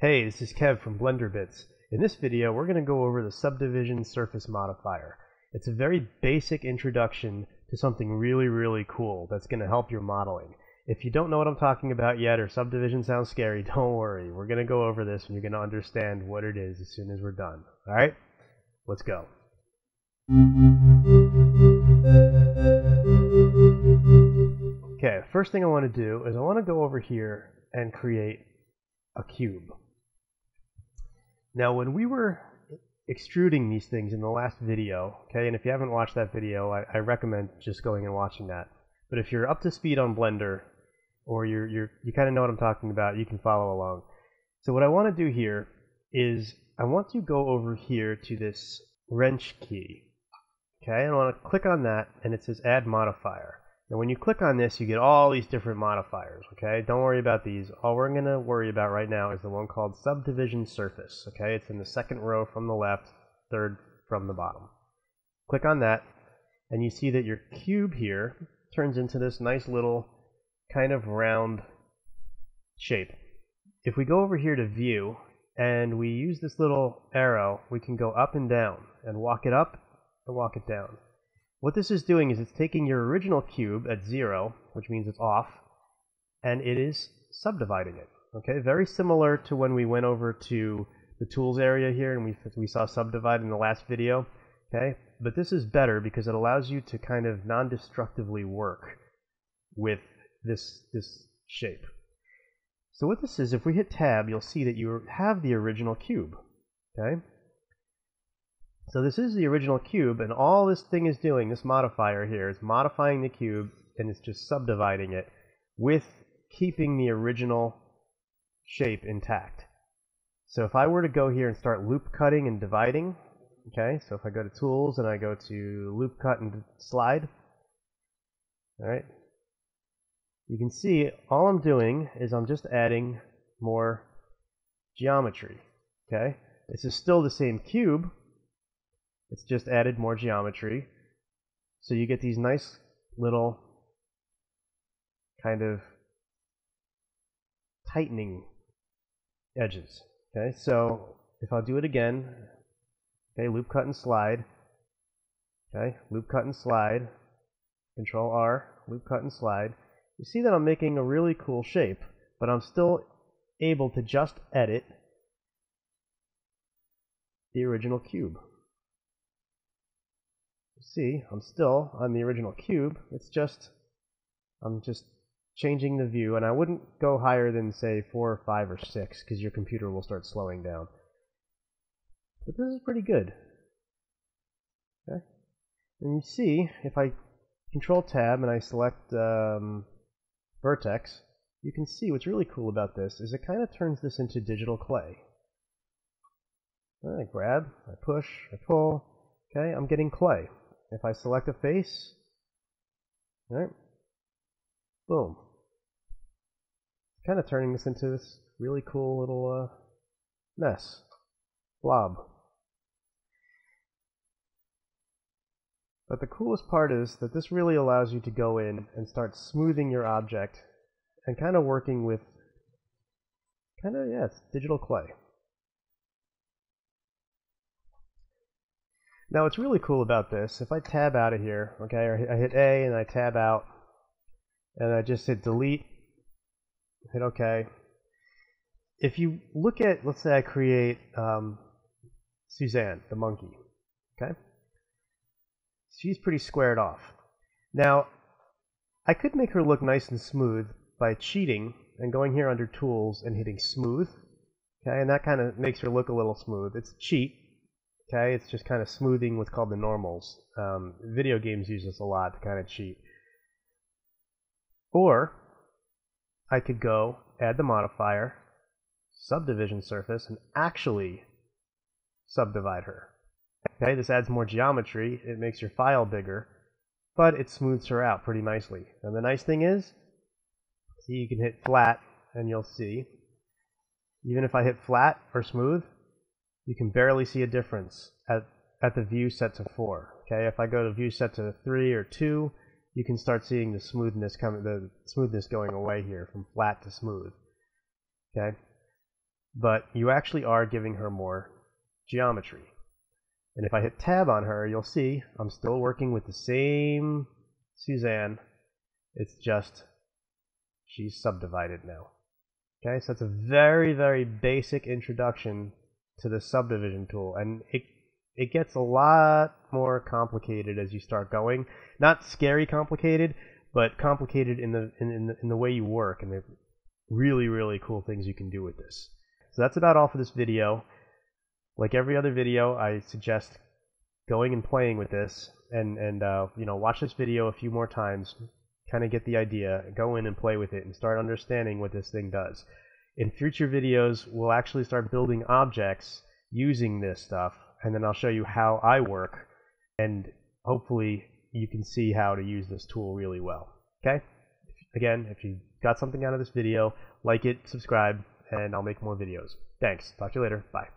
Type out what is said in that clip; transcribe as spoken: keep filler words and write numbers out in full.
Hey, this is Kev from Blender Bits. In this video, we're going to go over the Subdivision Surface Modifier. It's a very basic introduction to something really, really cool that's going to help your modeling. If you don't know what I'm talking about yet or subdivision sounds scary, don't worry. We're going to go over this and you're going to understand what it is as soon as we're done. Alright? Let's go. Okay, first thing I want to do is I want to go over here and create a cube. Now, when we were extruding these things in the last video, okay, and if you haven't watched that video, I, I recommend just going and watching that. But if you're up to speed on Blender, or you're, you're, you kind of know what I'm talking about, you can follow along. So what I want to do here is I want to go over here to this wrench key, okay, and I want to click on that, and it says Add Modifier. Now, when you click on this, you get all these different modifiers, okay? Don't worry about these. All we're going to worry about right now is the one called Subdivision Surface, okay? It's in the second row from the left, third from the bottom. Click on that, and you see that your cube here turns into this nice little kind of round shape. If we go over here to View, and we use this little arrow, we can go up and down, and walk it up and walk it down. What this is doing is it's taking your original cube at zero, which means it's off, and it is subdividing it. Okay, very similar to when we went over to the tools area here and we, we saw subdivide in the last video. Okay, but this is better because it allows you to kind of non-destructively work with this, this shape. So what this is, if we hit tab, you'll see that you have the original cube. Okay. So this is the original cube, and all this thing is doing, this modifier here, is modifying the cube, and it's just subdividing it with keeping the original shape intact. So if I were to go here and start loop cutting and dividing, okay, so if I go to Tools and I go to Loop Cut and Slide, alright, you can see all I'm doing is I'm just adding more geometry, okay? This is still the same cube. It's just added more geometry, so you get these nice little kind of tightening edges. Okay, so if I'll do it again, okay, loop cut and slide, okay, loop cut and slide, Control R, loop cut and slide. You see that I'm making a really cool shape, but I'm still able to just edit the original cube. See, I'm still on the original cube, it's just, I'm just changing the view, and I wouldn't go higher than, say, four or five or six, because your computer will start slowing down. But this is pretty good. Okay. And you see, if I Control-Tab and I select um, Vertex, you can see what's really cool about this is it kind of turns this into digital clay. I grab, I push, I pull, okay, I'm getting clay. If I select a face, all right, boom. It's kind of turning this into this really cool little uh, mess, blob. But the coolest part is that this really allows you to go in and start smoothing your object and kind of working with, kind of, yeah, it's digital clay. Now, what's really cool about this, if I tab out of here, okay, or I hit A and I tab out, and I just hit delete, hit OK. If you look at, let's say I create um, Suzanne, the monkey, okay? She's pretty squared off. Now, I could make her look nice and smooth by cheating and going here under Tools and hitting Smooth, okay, and that kind of makes her look a little smooth. It's a cheat. Okay, it's just kind of smoothing what's called the normals. Um, video games use this a lot to kind of cheat. Or I could go add the modifier, subdivision surface, and actually subdivide her. Okay, this adds more geometry. It makes your file bigger, but it smooths her out pretty nicely. And the nice thing is, see, you can hit flat, and you'll see. Even if I hit flat or smooth, you can barely see a difference at, at the view set to four. Okay, if I go to view set to three or two, you can start seeing the smoothness coming, the smoothness going away here from flat to smooth. Okay, but you actually are giving her more geometry. And if I hit tab on her, you'll see I'm still working with the same Suzanne. It's just she's subdivided now. Okay, so it's a very, very basic introduction to the subdivision tool, and it it gets a lot more complicated as you start going. Not scary complicated, but complicated in the in, in the in the way you work and the really, really cool things you can do with this. So that's about all for this video. Like every other video, I suggest going and playing with this, and and uh, you know, watch this video a few more times, kind of get the idea, go in and play with it, and start understanding what this thing does. In future videos, we'll actually start building objects using this stuff, and then I'll show you how I work, and hopefully you can see how to use this tool really well. Okay? Again, if you got something out of this video, like it, subscribe, and I'll make more videos. Thanks. Talk to you later. Bye.